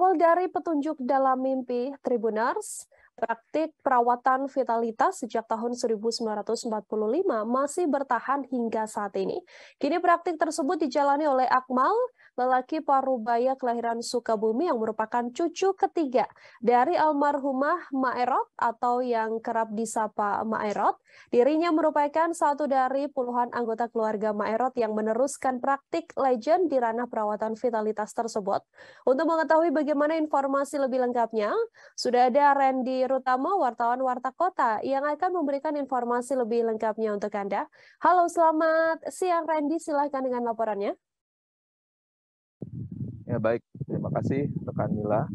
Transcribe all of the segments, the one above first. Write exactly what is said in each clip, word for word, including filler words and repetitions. Berawal dari petunjuk dalam mimpi Tribunnews, praktik perawatan vitalitas sejak tahun seribu sembilan ratus empat puluh lima masih bertahan hingga saat ini. Kini praktik tersebut dijalani oleh Akmal, lelaki Parubaya kelahiran Sukabumi yang merupakan cucu ketiga dari almarhumah Mak Erot atau yang kerap disapa Mak Erot. Dirinya merupakan satu dari puluhan anggota keluarga Mak Erot yang meneruskan praktik legend di ranah perawatan vitalitas tersebut. Untuk mengetahui bagaimana informasi lebih lengkapnya, sudah ada Randy Rutama, wartawan Warta Kota, yang akan memberikan informasi lebih lengkapnya untuk Anda. Halo, selamat siang Randy, silahkan dengan laporannya. Ya baik, terima kasih rekan Mila.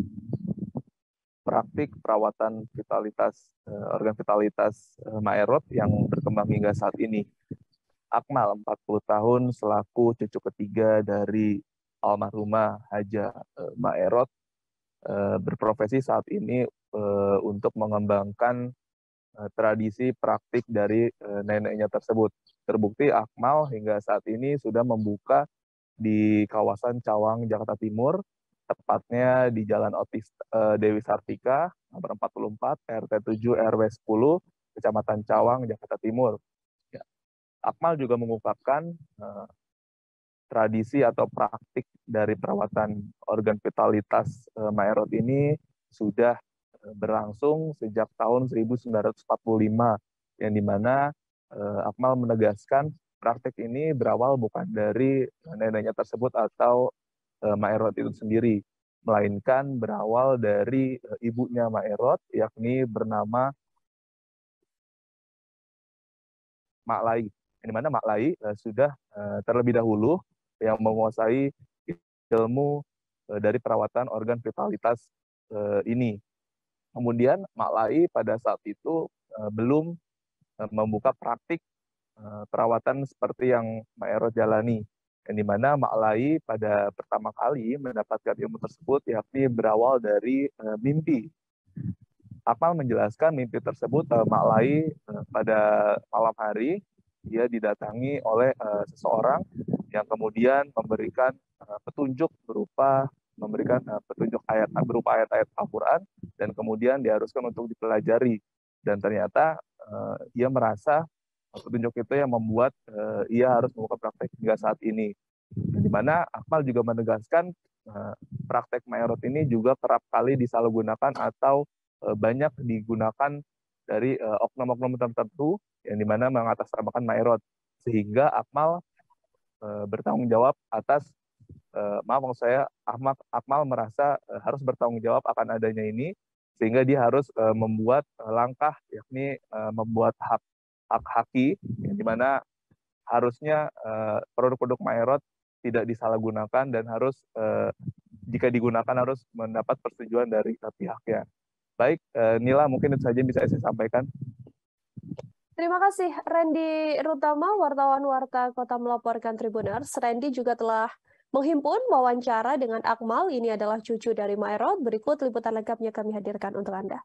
Praktik perawatan vitalitas organ vitalitas Mak Erot yang berkembang hingga saat ini. Akmal, empat puluh tahun, selaku cucu ketiga dari almarhumah Haja Mak Erot, berprofesi saat ini untuk mengembangkan tradisi praktik dari neneknya tersebut. Terbukti Akmal hingga saat ini sudah membuka di kawasan Cawang, Jakarta Timur, tepatnya di Jalan Otis Dewi Sartika, nomor empat puluh empat, R T tujuh, R W sepuluh, Kecamatan Cawang, Jakarta Timur. Ya. Akmal juga mengungkapkan eh, tradisi atau praktik dari perawatan organ vitalitas eh, Mak Erot ini sudah eh, berlangsung sejak tahun seribu sembilan ratus empat puluh lima, yang dimana eh, Akmal menegaskan praktik ini berawal bukan dari neneknya tersebut atau e, Mak Erot itu sendiri, melainkan berawal dari e, ibunya Mak Erot, yakni bernama Mak Lai. Ini mana Mak Lai e, sudah e, terlebih dahulu yang menguasai ilmu e, dari perawatan organ vitalitas e, ini. Kemudian Mak Lai pada saat itu e, belum e, membuka praktik perawatan seperti yang Mak Erot jalani, yang dimana Mak Lai pada pertama kali mendapatkan ilmu tersebut yakni berawal dari e, mimpi. Akmal menjelaskan mimpi tersebut e, Mak Lai e, pada malam hari dia didatangi oleh e, seseorang yang kemudian memberikan e, petunjuk berupa memberikan e, petunjuk ayat berupa ayat-ayat Al-Quran dan kemudian diharuskan untuk dipelajari, dan ternyata e, ia merasa petunjuk itu yang membuat uh, ia harus membuka praktek hingga saat ini. Di mana Akmal juga menegaskan uh, praktek Mak Erot ini juga kerap kali disalahgunakan atau uh, banyak digunakan dari uh, oknum-oknum tertentu yang dimana mengatasnamakan Mak Erot, sehingga Akmal uh, bertanggung jawab atas uh, maaf maksud saya Akmal, Akmal merasa uh, harus bertanggung jawab akan adanya ini, sehingga dia harus uh, membuat uh, langkah yakni uh, membuat hak hak-haki, yang dimana harusnya produk-produk uh, Mak Erot tidak disalahgunakan dan harus uh, jika digunakan harus mendapat persetujuan dari uh, pihaknya. Baik, uh, Nila, mungkin itu saja yang bisa saya sampaikan. Terima kasih Randy Rutama, wartawan Warta Kota melaporkan Tribunnews. Randy juga telah menghimpun wawancara dengan Akmal, ini adalah cucu dari Mak Erot. Berikut liputan lengkapnya kami hadirkan untuk Anda.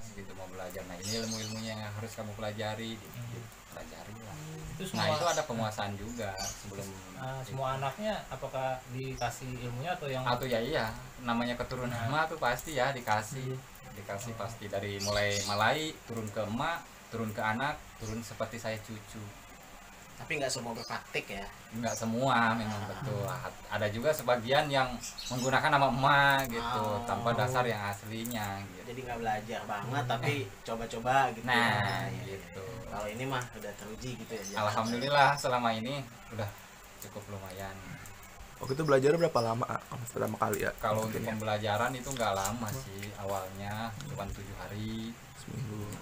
Segitu mau belajar, nah ini ilmu-ilmunya yang harus kamu pelajari, pelajari lah. Terus nah itu ada penguasaan juga sebelum uh, semua anaknya apakah dikasih ilmunya atau yang atau ya iya namanya keturunan emak tuh pasti ya dikasih dikasih pasti dari mulai Malai turun ke emak, turun ke anak, turun seperti saya cucu. Tapi nggak semua berpraktik ya? Nggak semua memang ah. betul. Ada juga sebagian yang menggunakan nama emak gitu, oh. tanpa dasar yang aslinya. Gitu. Jadi nggak belajar banget, hmm. tapi coba-coba gitu. Nah, ya. gitu. Kalau ini mah udah teruji gitu ya? Alhamdulillah selama ini udah cukup lumayan. Waktu itu belajar berapa lama? Pertama kali ya? Kalau untuk pembelajaran itu nggak lama sih awalnya, cuma tujuh hari. Seminggu.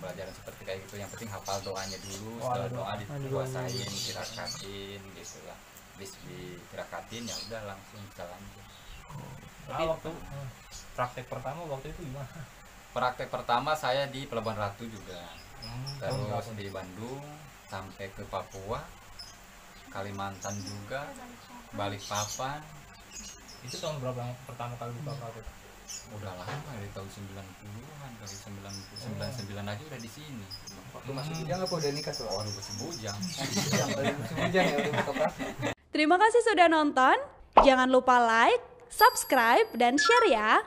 Pembelajaran seperti kayak gitu, yang penting hafal doanya dulu, setelah doa dikuasain, kirakatin gitu lah, habis dikerakatin ya udah langsung jalan. Nah, waktu praktek pertama waktu itu gimana? Praktek pertama saya di Pelabuhan Ratu juga, hmm, terus di Bandung, sampai ke Papua, Kalimantan juga, Balikpapan. Itu tahun berapa pertama kali buka praktek? Udah lama, dari tahun sembilan puluhan, dari sembilan puluh sembilan aja udah di sini. Waktu masih bujang apa udah nikah tuh? Waduh, bujang. Bujang ya udah buka praktek. Terima kasih sudah nonton. Jangan lupa like, subscribe, dan share ya!